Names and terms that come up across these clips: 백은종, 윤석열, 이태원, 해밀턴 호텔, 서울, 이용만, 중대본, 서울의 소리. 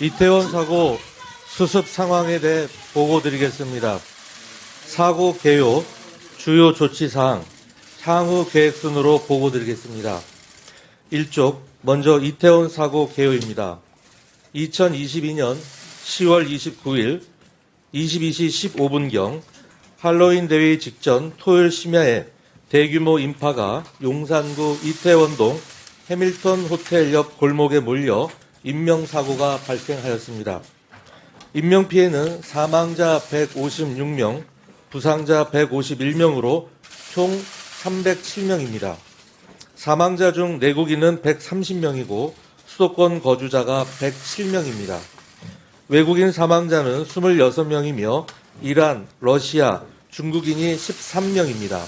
이태원 사고 수습 상황에 대해 보고드리겠습니다. 사고 개요, 주요 조치사항, 향후 계획 순으로 보고드리겠습니다. 1쪽, 먼저 이태원 사고 개요입니다. 2022년 10월 29일 22시 15분경 할로윈 대회 직전 토요일 심야에 대규모 인파가 용산구 이태원동 해밀턴 호텔 옆 골목에 몰려 인명사고가 발생하였습니다. 인명피해는 사망자 156명, 부상자 151명으로 총 307명입니다. 사망자 중 내국인은 130명이고 수도권 거주자가 107명입니다. 외국인 사망자는 26명이며 이란, 러시아, 중국인이 13명입니다.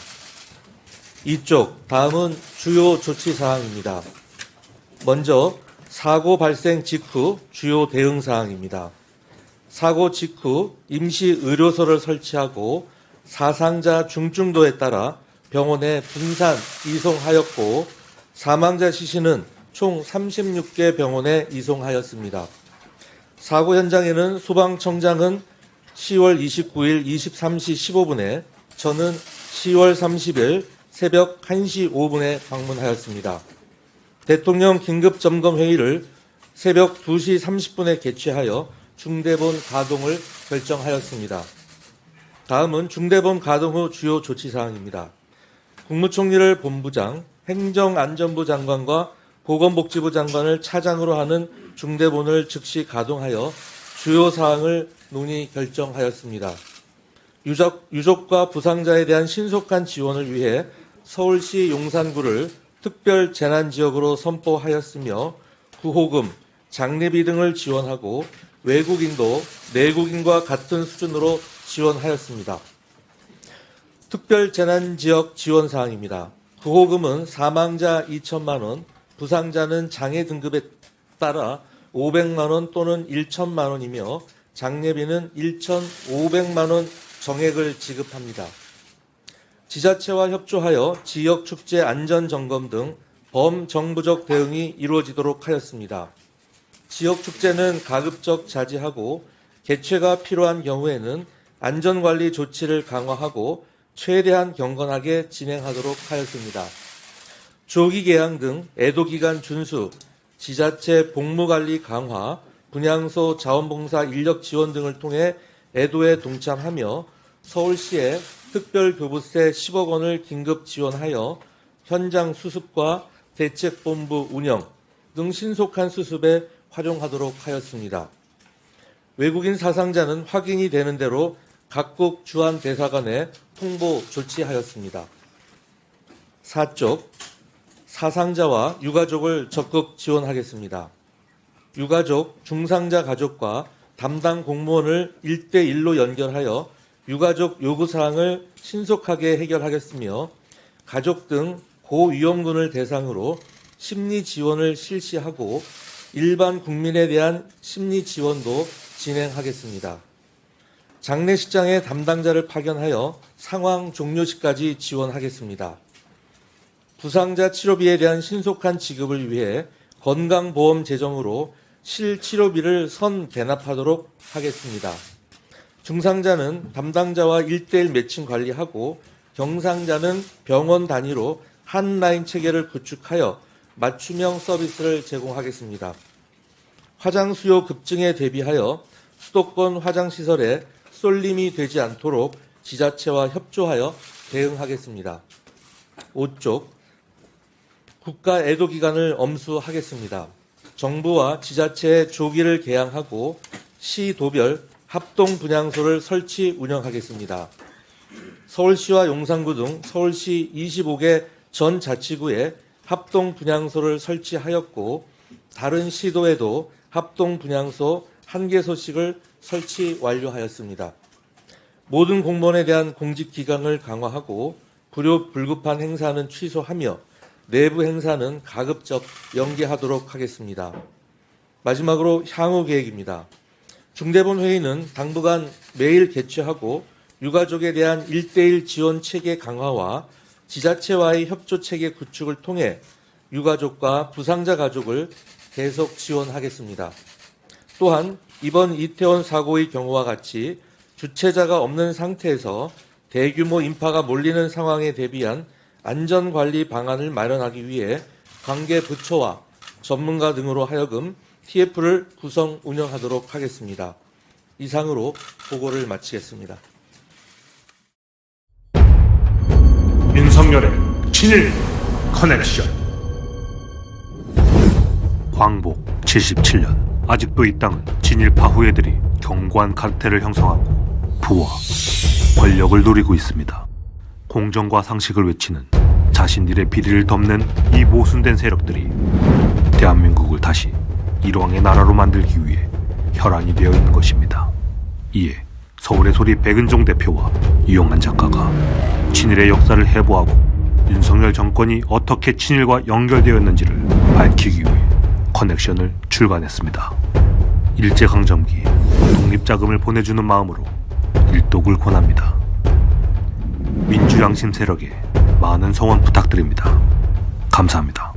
이쪽, 다음은 주요 조치사항입니다. 먼저 사고 발생 직후 주요 대응사항입니다. 사고 직후 임시의료소를 설치하고 사상자 중증도에 따라 병원에 분산 이송하였고 사망자 시신은 총 36개 병원에 이송하였습니다. 사고 현장에는 소방청장은 10월 29일 23시 15분에 저는 10월 30일 새벽 1시 5분에 방문하였습니다. 대통령 긴급점검회의를 새벽 2시 30분에 개최하여 중대본 가동을 결정하였습니다. 다음은 중대본 가동 후 주요 조치사항입니다. 국무총리를 본부장, 행정안전부 장관과 보건복지부 장관을 차장으로 하는 중대본을 즉시 가동하여 주요 사항을 논의 결정하였습니다. 유족과 부상자에 대한 신속한 지원을 위해 서울시 용산구를 특별 재난지역으로 선포하였으며 구호금, 장례비 등을 지원하고 외국인도 내국인과 같은 수준으로 지원하였습니다. 특별 재난지역 지원사항입니다. 구호금은 사망자 2,000만 원, 부상자는 장애 등급에 따라 500만 원 또는 1,000만 원이며 장례비는 1,500만 원 정액을 지급합니다. 지자체와 협조하여 지역축제 안전점검 등 범정부적 대응이 이루어지도록 하였습니다. 지역축제는 가급적 자제하고 개최가 필요한 경우에는 안전관리 조치를 강화하고 최대한 경건하게 진행하도록 하였습니다. 조기개항 등 애도기간 준수, 지자체 복무관리 강화, 분향소 자원봉사 인력 지원 등을 통해 애도에 동참하며 서울시에 특별교부세 10억 원을 긴급 지원하여 현장 수습과 대책본부 운영 등 신속한 수습에 활용하도록 하였습니다. 외국인 사상자는 확인이 되는 대로 각국 주한대사관에 통보 조치하였습니다. 4쪽, 사상자와 유가족을 적극 지원하겠습니다. 유가족, 중상자 가족과 담당 공무원을 1대1로 연결하여 유가족 요구사항을 신속하게 해결하겠으며 가족 등 고위험군을 대상으로 심리지원을 실시하고 일반 국민에 대한 심리지원도 진행하겠습니다. 장례식장에 담당자를 파견하여 상황 종료시까지 지원하겠습니다. 부상자 치료비에 대한 신속한 지급을 위해 건강보험 재정으로 실치료비를 선 대납하도록 하겠습니다. 중상자는 담당자와 1대1 매칭 관리하고 경상자는 병원 단위로 한 라인 체계를 구축하여 맞춤형 서비스를 제공하겠습니다. 화장 수요 급증에 대비하여 수도권 화장시설에 쏠림이 되지 않도록 지자체와 협조하여 대응하겠습니다. 5쪽, 국가 애도 기간을 엄수하겠습니다. 정부와 지자체의 조기를 개항하고 시, 도별, 합동 분향소를 설치, 운영하겠습니다. 서울시와 용산구 등 서울시 25개 전 자치구에 합동 분향소를 설치하였고 다른 시도에도 합동 분향소 1개소씩을 설치 완료하였습니다. 모든 공무원에 대한 공직기강을 강화하고 불효불급한 행사는 취소하며 내부 행사는 가급적 연기하도록 하겠습니다. 마지막으로 향후 계획입니다. 중대본 회의는 당분간 매일 개최하고 유가족에 대한 1대1 지원 체계 강화와 지자체와의 협조 체계 구축을 통해 유가족과 부상자 가족을 계속 지원하겠습니다. 또한 이번 이태원 사고의 경우와 같이 주체자가 없는 상태에서 대규모 인파가 몰리는 상황에 대비한 안전관리 방안을 마련하기 위해 관계 부처와 전문가 등으로 하여금 TF를 구성 운영하도록 하겠습니다. 이상으로 보고를 마치겠습니다. 윤석열의 친일 커넥션. 광복 77년 아직도 이 땅은 친일파 후예들이 견고한 카르텔을 형성하고 부와 권력을 누리고 있습니다. 공정과 상식을 외치는 자신들의 비리를 덮는 이 모순된 세력들이 대한민국을 다시 일왕의 나라로 만들기 위해 혈안이 되어 있는 것입니다. 이에 서울의 소리 백은종 대표와 이용만 작가가 친일의 역사를 해부하고 윤석열 정권이 어떻게 친일과 연결되었는지를 밝히기 위해 커넥션을 출간했습니다. 일제강점기 독립자금을 보내주는 마음으로 일독을 권합니다. 민주양심 세력에 많은 성원 부탁드립니다. 감사합니다.